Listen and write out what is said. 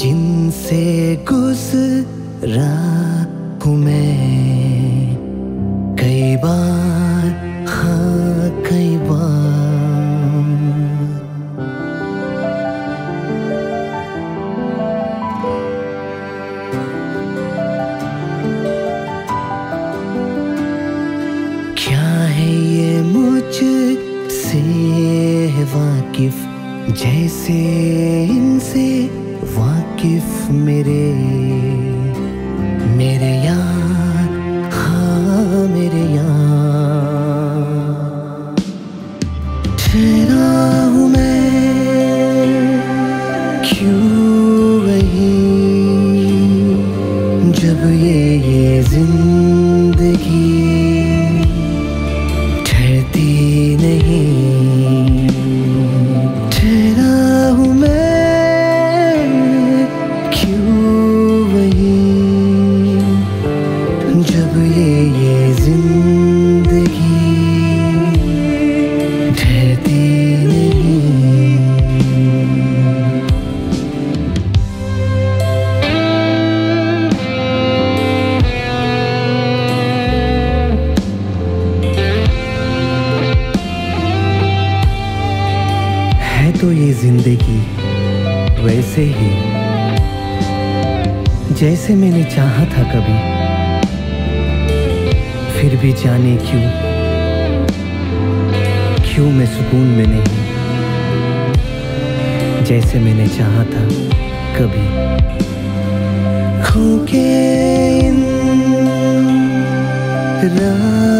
जिनसे गुजरा हूँ मैं कई बार, हाँ कई बार। क्या है ये मुझसे वाकिफ जैसे इनसे वाकिफ मेरे यार, हाँ मेरे यार। ठहरा हूँ मैं क्यों वहीं, जब ये जिंदगी ठहरती नहीं। तो ये जिंदगी वैसे ही जैसे मैंने चाहा था कभी, फिर भी जाने क्यों मैं सुकून में नहीं जैसे मैंने चाहा था कभी। खो के इन